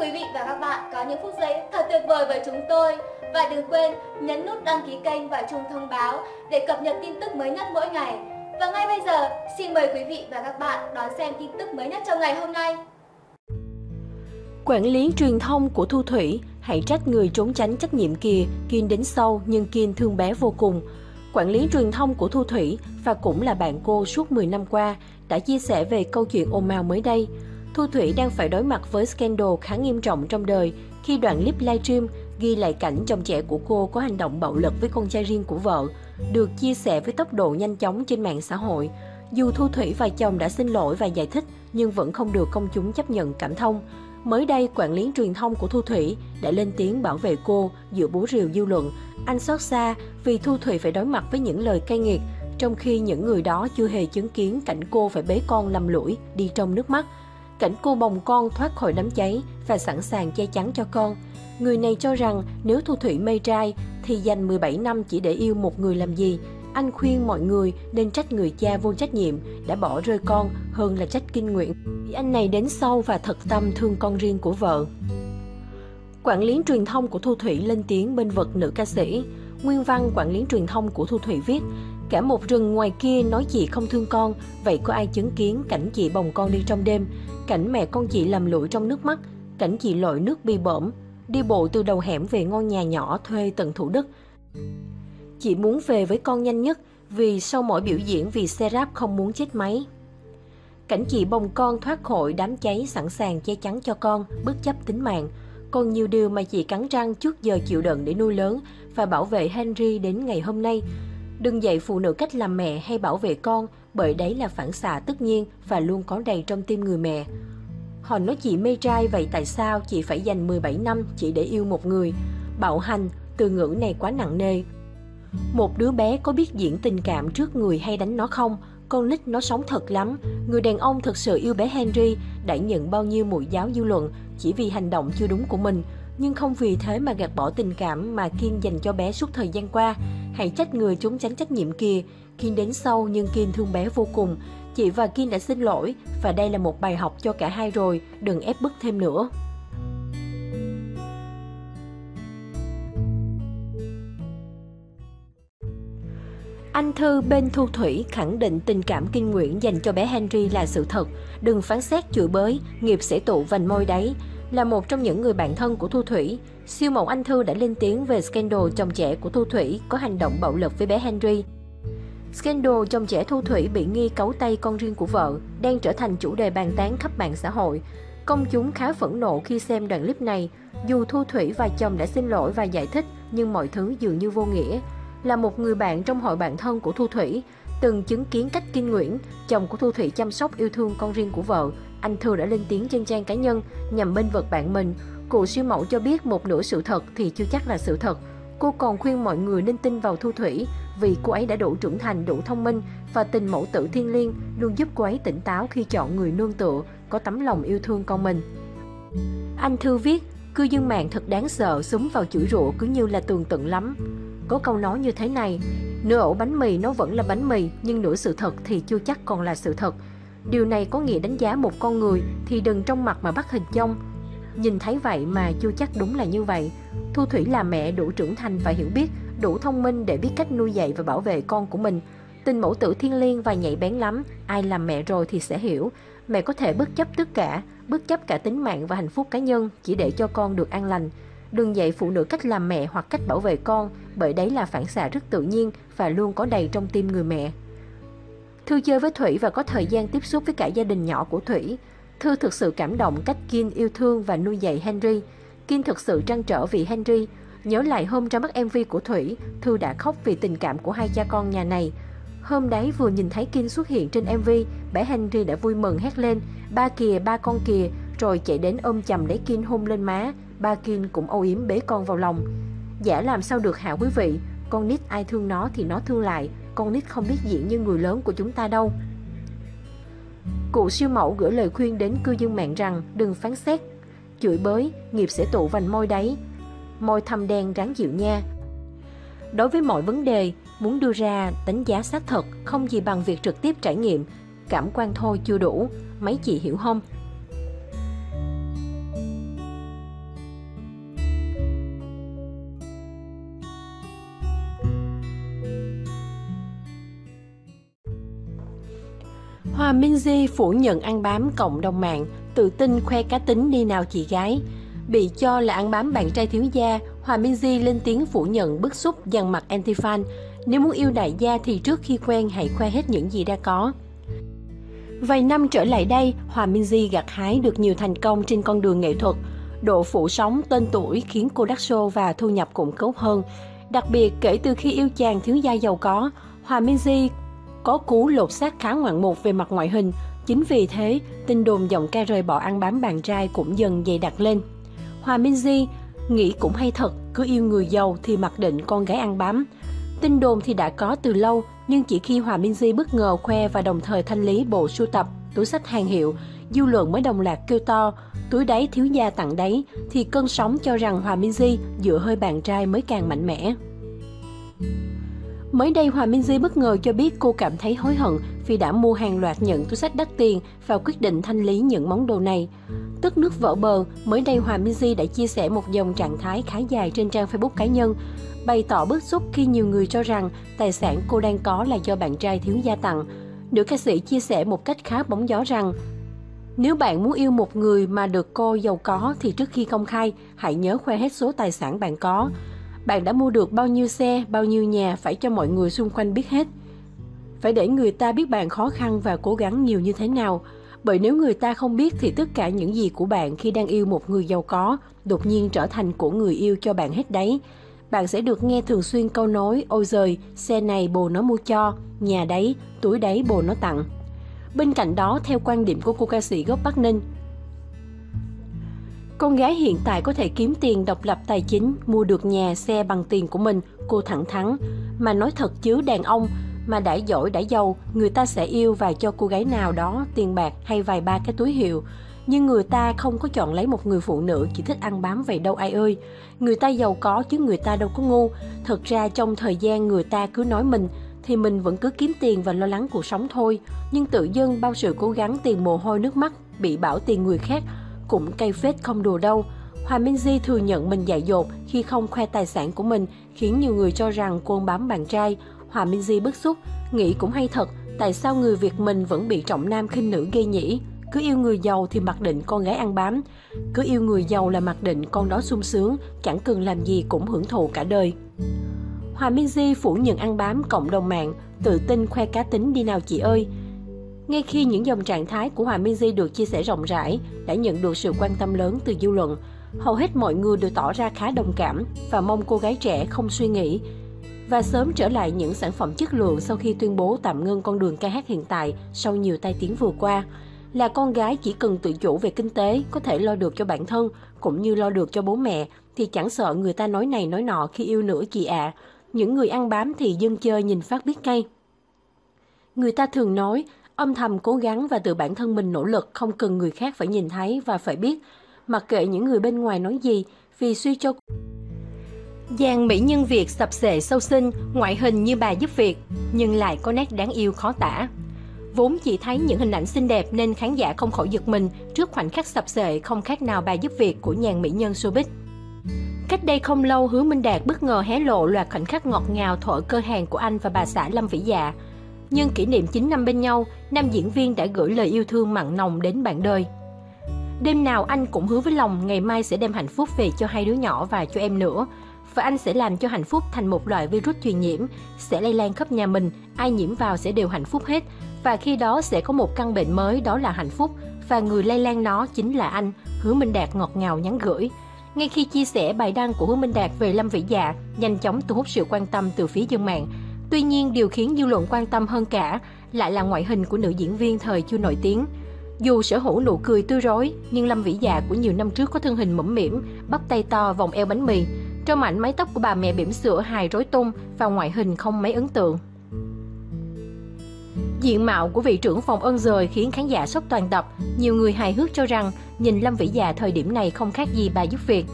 quý vị và các bạn có những phút giây thật tuyệt vời với chúng tôi. Và đừng quên nhấn nút đăng ký kênh và chuông thông báo để cập nhật tin tức mới nhất mỗi ngày. Và ngay bây giờ, xin mời quý vị và các bạn đón xem tin tức mới nhất trong ngày hôm nay. Quản lý truyền thông của Thu Thủy, hãy trách người trốn tránh trách nhiệm kìa, Kin đến sau nhưng Kin thương bé vô cùng. Quản lý truyền thông của Thu Thủy và cũng là bạn cô suốt 10 năm qua đã chia sẻ về câu chuyện ồn ào mới đây. Thu Thủy đang phải đối mặt với scandal khá nghiêm trọng trong đời khi đoạn clip livestream ghi lại cảnh chồng trẻ của cô có hành động bạo lực với con trai riêng của vợ, được chia sẻ với tốc độ nhanh chóng trên mạng xã hội. Dù Thu Thủy và chồng đã xin lỗi và giải thích nhưng vẫn không được công chúng chấp nhận cảm thông. Mới đây, quản lý truyền thông của Thu Thủy đã lên tiếng bảo vệ cô giữa búa rìu dư luận. Anh xót xa vì Thu Thủy phải đối mặt với những lời cay nghiệt, trong khi những người đó chưa hề chứng kiến cảnh cô phải bế con lầm lũi đi trong nước mắt. Cảnh cô bồng con thoát khỏi đám cháy và sẵn sàng che chắn cho con. Người này cho rằng nếu Thu Thủy mê trai thì dành 17 năm chỉ để yêu một người làm gì. Anh khuyên mọi người nên trách người cha vô trách nhiệm đã bỏ rơi con hơn là trách Kin Nguyễn. Anh này đến sau và thật tâm thương con riêng của vợ. Quản lý truyền thông của Thu Thủy lên tiếng bên vực nữ ca sĩ. Nguyên văn quản lý truyền thông của Thu Thủy viết: cả một rừng ngoài kia nói chị không thương con, vậy có ai chứng kiến cảnh chị bồng con đi trong đêm, cảnh mẹ con chị lầm lũi trong nước mắt, cảnh chị lội nước bị bõm, đi bộ từ đầu hẻm về ngôi nhà nhỏ thuê tận Thủ Đức. Chị muốn về với con nhanh nhất vì sau mỗi biểu diễn vì xe ráp không muốn chết máy. Cảnh chị bồng con thoát khỏi đám cháy sẵn sàng che chắn cho con, bất chấp tính mạng. Còn nhiều điều mà chị cắn răng trước giờ chịu đựng để nuôi lớn và bảo vệ Henry đến ngày hôm nay. Đừng dạy phụ nữ cách làm mẹ hay bảo vệ con, bởi đấy là phản xạ tất nhiên và luôn có đầy trong tim người mẹ. Họ nói chị mê trai, vậy tại sao chị phải dành 17 năm chỉ để yêu một người? Bạo hành, từ ngữ này quá nặng nề. Một đứa bé có biết diễn tình cảm trước người hay đánh nó không? Con nít nó sống thật lắm. Người đàn ông thực sự yêu bé Henry đã nhận bao nhiêu mũi giáo dư luận chỉ vì hành động chưa đúng của mình, nhưng không vì thế mà gạt bỏ tình cảm mà Kin dành cho bé suốt thời gian qua. Hãy trách người trốn tránh trách nhiệm kìa, Kin đến sau nhưng Kin thương bé vô cùng. Chị và Kin đã xin lỗi và đây là một bài học cho cả hai rồi, đừng ép bức thêm nữa. Anh Thư bên Thu Thủy khẳng định tình cảm Kin Nguyễn dành cho bé Henry là sự thật. Đừng phán xét chửi bới, nghiệp sẽ tụ vành môi đấy. Là một trong những người bạn thân của Thu Thủy, siêu mẫu Anh Thư đã lên tiếng về scandal chồng trẻ của Thu Thủy có hành động bạo lực với bé Henry. Scandal chồng trẻ Thu Thủy bị nghi cấu tay con riêng của vợ đang trở thành chủ đề bàn tán khắp mạng xã hội. Công chúng khá phẫn nộ khi xem đoạn clip này. Dù Thu Thủy và chồng đã xin lỗi và giải thích nhưng mọi thứ dường như vô nghĩa. Là một người bạn trong hội bạn thân của Thu Thủy, từng chứng kiến cách Kin Nguyễn, chồng của Thu Thủy chăm sóc yêu thương con riêng của vợ, anh Thư đã lên tiếng trên trang cá nhân nhằm bênh vực bạn mình. Cụ siêu mẫu cho biết một nửa sự thật thì chưa chắc là sự thật. Cô còn khuyên mọi người nên tin vào Thu Thủy vì cô ấy đã đủ trưởng thành, đủ thông minh và tình mẫu tử thiêng liêng luôn giúp cô ấy tỉnh táo khi chọn người nương tựa, có tấm lòng yêu thương con mình. Anh Thư viết, cư dân mạng thật đáng sợ, súng vào chửi rủa cứ như là tường tận lắm. Có câu nói như thế này, nửa ổ bánh mì nó vẫn là bánh mì, nhưng nửa sự thật thì chưa chắc còn là sự thật. Điều này có nghĩa đánh giá một con người thì đừng trong mặt mà bắt hình dong. Nhìn thấy vậy mà chưa chắc đúng là như vậy. Thu Thủy là mẹ đủ trưởng thành và hiểu biết, đủ thông minh để biết cách nuôi dạy và bảo vệ con của mình. Tình mẫu tử thiêng liêng và nhạy bén lắm, ai làm mẹ rồi thì sẽ hiểu. Mẹ có thể bất chấp tất cả, bất chấp cả tính mạng và hạnh phúc cá nhân chỉ để cho con được an lành. Đừng dạy phụ nữ cách làm mẹ hoặc cách bảo vệ con, bởi đấy là phản xạ rất tự nhiên và luôn có đầy trong tim người mẹ. Thư chơi với Thủy và có thời gian tiếp xúc với cả gia đình nhỏ của Thủy. Thư thực sự cảm động cách Kin yêu thương và nuôi dạy Henry. Kin thực sự trăn trở vì Henry. Nhớ lại hôm ra mắt MV của Thủy, Thư đã khóc vì tình cảm của hai cha con nhà này. Hôm đấy vừa nhìn thấy Kin xuất hiện trên MV, bé Henry đã vui mừng hét lên, ba kìa, ba con kìa, rồi chạy đến ôm chầm lấy Kin hôn lên má. Ba Kin cũng âu yếm bế con vào lòng. Giả làm sao được hả quý vị, con nít ai thương nó thì nó thương lại, con nít không biết diễn như người lớn của chúng ta đâu. Cụ siêu mẫu gửi lời khuyên đến cư dân mạng rằng đừng phán xét, chửi bới, nghiệp sẽ tụ vành môi đấy. Môi thâm đen ráng chịu nha. Đối với mọi vấn đề, muốn đưa ra đánh giá xác thực không gì bằng việc trực tiếp trải nghiệm, cảm quan thôi chưa đủ, mấy chị hiểu không? Hòa Minzy phủ nhận ăn bám cộng đồng mạng, tự tin khoe cá tính đi nào chị gái. Bị cho là ăn bám bạn trai thiếu gia, Hòa Minzy lên tiếng phủ nhận bức xúc dằn mặt anti-fan. Nếu muốn yêu đại gia thì trước khi quen hãy khoe hết những gì đã có. Vài năm trở lại đây, Hòa Minzy gặt hái được nhiều thành công trên con đường nghệ thuật. Độ phủ sóng, tên tuổi khiến cô đắt show và thu nhập cũng tốt hơn. Đặc biệt, kể từ khi yêu chàng thiếu gia giàu có, Hòa Minzy có cú lột xác khá ngoạn mục về mặt ngoại hình. Chính vì thế, tin đồn giọng ca rời bỏ ăn bám bạn trai cũng dần dày đặc lên. Hòa Minzy nghĩ cũng hay thật, cứ yêu người giàu thì mặc định con gái ăn bám. Tin đồn thì đã có từ lâu, nhưng chỉ khi Hòa Minzy bất ngờ khoe và đồng thời thanh lý bộ sưu tập, túi xách hàng hiệu, dư luận mới đồng loạt kêu to, túi đáy thiếu gia tặng đáy, thì cơn sóng cho rằng Hòa Minzy dựa hơi bạn trai mới càng mạnh mẽ. Mới đây, Hòa Minzy bất ngờ cho biết cô cảm thấy hối hận vì đã mua hàng loạt những túi xách đắt tiền và quyết định thanh lý những món đồ này. Tức nước vỡ bờ, mới đây Hòa Minzy đã chia sẻ một dòng trạng thái khá dài trên trang Facebook cá nhân, bày tỏ bức xúc khi nhiều người cho rằng tài sản cô đang có là do bạn trai thiếu gia tặng. Nữ ca sĩ chia sẻ một cách khá bóng gió rằng, nếu bạn muốn yêu một người mà được cô giàu có thì trước khi công khai, hãy nhớ khoe hết số tài sản bạn có. Bạn đã mua được bao nhiêu xe, bao nhiêu nhà phải cho mọi người xung quanh biết hết. Phải để người ta biết bạn khó khăn và cố gắng nhiều như thế nào. Bởi nếu người ta không biết thì tất cả những gì của bạn khi đang yêu một người giàu có đột nhiên trở thành của người yêu cho bạn hết đấy. Bạn sẽ được nghe thường xuyên câu nói, ôi giời, xe này bồ nó mua cho, nhà đấy, túi đấy bồ nó tặng. Bên cạnh đó, theo quan điểm của cô ca sĩ gốc Bắc Ninh, con gái hiện tại có thể kiếm tiền độc lập tài chính, mua được nhà, xe bằng tiền của mình, cô thẳng thắn. Mà nói thật chứ đàn ông mà đã giỏi đã giàu, người ta sẽ yêu và cho cô gái nào đó tiền bạc hay vài ba cái túi hiệu. Nhưng người ta không có chọn lấy một người phụ nữ chỉ thích ăn bám vậy đâu ai ơi. Người ta giàu có chứ người ta đâu có ngu. Thật ra trong thời gian người ta cứ nói mình, thì mình vẫn cứ kiếm tiền và lo lắng cuộc sống thôi. Nhưng tự dưng bao sự cố gắng tiền mồ hôi nước mắt, bị bảo tiền người khác, cũng cay phết không đùa đâu. Hòa Minzy thừa nhận mình dại dột khi không khoe tài sản của mình, khiến nhiều người cho rằng cô bám bạn trai. Hòa Minzy bức xúc, nghĩ cũng hay thật, tại sao người Việt mình vẫn bị trọng nam khinh nữ ghê nhỉ? Cứ yêu người giàu thì mặc định con gái ăn bám. Cứ yêu người giàu là mặc định con đó sung sướng, chẳng cần làm gì cũng hưởng thụ cả đời. Hòa Minzy phủ nhận ăn bám cộng đồng mạng, tự tin khoe cá tính đi nào chị ơi. Ngay khi những dòng trạng thái của Hòa Minzy được chia sẻ rộng rãi, đã nhận được sự quan tâm lớn từ dư luận. Hầu hết mọi người đều tỏ ra khá đồng cảm và mong cô gái trẻ không suy nghĩ và sớm trở lại những sản phẩm chất lượng sau khi tuyên bố tạm ngưng con đường ca hát hiện tại sau nhiều tai tiếng vừa qua. Là con gái chỉ cần tự chủ về kinh tế, có thể lo được cho bản thân, cũng như lo được cho bố mẹ, thì chẳng sợ người ta nói này nói nọ khi yêu nữa chị ạ. Những người ăn bám thì dân chơi nhìn phát biết ngay. Người ta thường nói, âm thầm cố gắng và tự bản thân mình nỗ lực, không cần người khác phải nhìn thấy và phải biết. Mặc kệ những người bên ngoài nói gì, vì suy cho dàn mỹ nhân Việt sập sệ sâu xinh, ngoại hình như bà giúp việc, nhưng lại có nét đáng yêu khó tả. Vốn chỉ thấy những hình ảnh xinh đẹp nên khán giả không khỏi giật mình trước khoảnh khắc sập sệ không khác nào bà giúp việc của dàn mỹ nhân showbiz. Cách đây không lâu, Hứa Minh Đạt bất ngờ hé lộ loạt khoảnh khắc ngọt ngào thuở cơ hàng của anh và bà xã Lâm Vỹ Dạ. Nhân kỷ niệm 9 năm bên nhau, nam diễn viên đã gửi lời yêu thương mặn nồng đến bạn đời. Đêm nào anh cũng hứa với lòng ngày mai sẽ đem hạnh phúc về cho hai đứa nhỏ và cho em nữa. Và anh sẽ làm cho hạnh phúc thành một loại virus truyền nhiễm, sẽ lây lan khắp nhà mình, ai nhiễm vào sẽ đều hạnh phúc hết. Và khi đó sẽ có một căn bệnh mới, đó là hạnh phúc, và người lây lan nó chính là anh, Hứa Minh Đạt ngọt ngào nhắn gửi. Ngay khi chia sẻ bài đăng của Hứa Minh Đạt về Lâm Vỹ Dạ, nhanh chóng thu hút sự quan tâm từ phía dân mạng. Tuy nhiên, điều khiến dư luận quan tâm hơn cả lại là ngoại hình của nữ diễn viên thời chưa nổi tiếng. Dù sở hữu nụ cười tươi rói, nhưng Lâm Vỹ Dạ của nhiều năm trước có thân hình mũm mĩm, bắp tay to, vòng eo bánh mì. Trong ảnh, mái tóc của bà mẹ bỉm sữa hài rối tung và ngoại hình không mấy ấn tượng. Diện mạo của vị trưởng phòng ơn giời khiến khán giả sốc toàn tập. Nhiều người hài hước cho rằng nhìn Lâm Vỹ Dạ thời điểm này không khác gì bà giúp việc.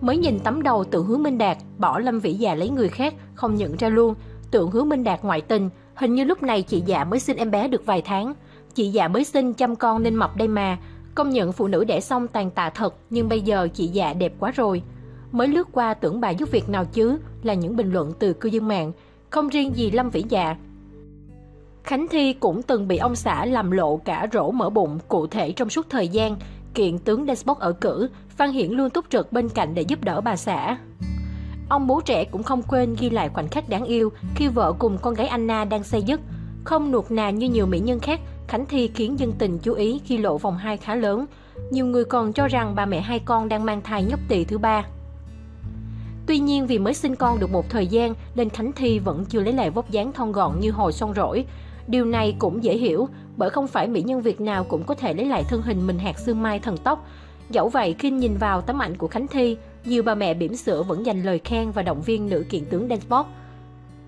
Mới nhìn tấm đầu tượng Hứa Minh Đạt, bỏ Lâm Vỹ Dạ lấy người khác, không nhận ra luôn. Tượng Hứa Minh Đạt ngoại tình, hình như lúc này chị Dạ mới sinh em bé được vài tháng. Chị Dạ mới sinh chăm con nên mập đây mà. Công nhận phụ nữ đẻ xong tàn tạ thật, nhưng bây giờ chị Dạ đẹp quá rồi. Mới lướt qua tưởng bà giúp việc nào chứ, là những bình luận từ cư dân mạng. Không riêng gì Lâm Vỹ Dạ. Khánh Thi cũng từng bị ông xã làm lộ cả rỗ mỡ bụng, cụ thể trong suốt thời gian kiện tướng Despot ở cử, Phan Hiển luôn túc trực bên cạnh để giúp đỡ bà xã. Ông bố trẻ cũng không quên ghi lại khoảnh khắc đáng yêu khi vợ cùng con gái Anna đang say giấc. Không nuột nà như nhiều mỹ nhân khác, Khánh Thi khiến dân tình chú ý khi lộ vòng hai khá lớn. Nhiều người còn cho rằng bà mẹ hai con đang mang thai nhóc tỳ thứ ba. Tuy nhiên vì mới sinh con được một thời gian nên Khánh Thi vẫn chưa lấy lại vóc dáng thon gọn như hồi son rỗi. Điều này cũng dễ hiểu bởi không phải mỹ nhân Việt nào cũng có thể lấy lại thân hình mình hạt xương mai thần tốc. Dẫu vậy khi nhìn vào tấm ảnh của Khánh Thi, nhiều bà mẹ bỉm sữa vẫn dành lời khen và động viên nữ kiện tướng Despot.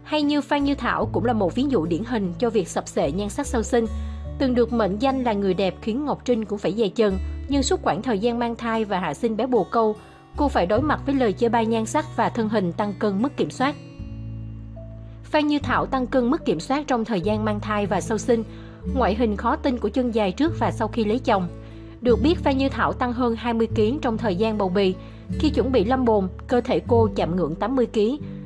Hay như Phan Như Thảo cũng là một ví dụ điển hình cho việc sập xệ nhan sắc sau sinh. Từng được mệnh danh là người đẹp khiến Ngọc Trinh cũng phải dè chừng, nhưng suốt khoảng thời gian mang thai và hạ sinh bé bồ câu, cô phải đối mặt với lời chê bai nhan sắc và thân hình tăng cân mất kiểm soát. Phan Như Thảo tăng cân mất kiểm soát trong thời gian mang thai và sau sinh, ngoại hình khó tin của chân dài trước và sau khi lấy chồng. Được biết Phan Như Thảo tăng hơn 20 kg trong thời gian bầu bì. Khi chuẩn bị lâm bồn, cơ thể cô chạm ngưỡng 80 kg.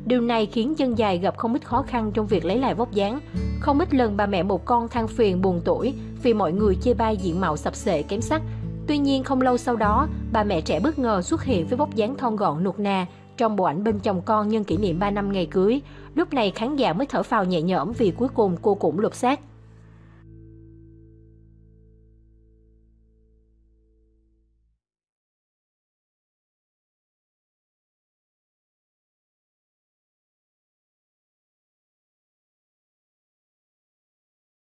Điều này khiến chân dài gặp không ít khó khăn trong việc lấy lại vóc dáng. Không ít lần bà mẹ một con than phiền buồn tuổi vì mọi người chê bai diện mạo sập xệ kém sắc. Tuy nhiên không lâu sau đó, bà mẹ trẻ bất ngờ xuất hiện với vóc dáng thon gọn nuột nà trong bộ ảnh bên chồng con nhân kỷ niệm 3 năm ngày cưới. Lúc này khán giả mới thở phào nhẹ nhõm vì cuối cùng cô cũng lột xác.